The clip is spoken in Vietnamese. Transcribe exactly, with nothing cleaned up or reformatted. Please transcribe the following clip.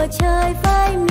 mùa trời phai mưa.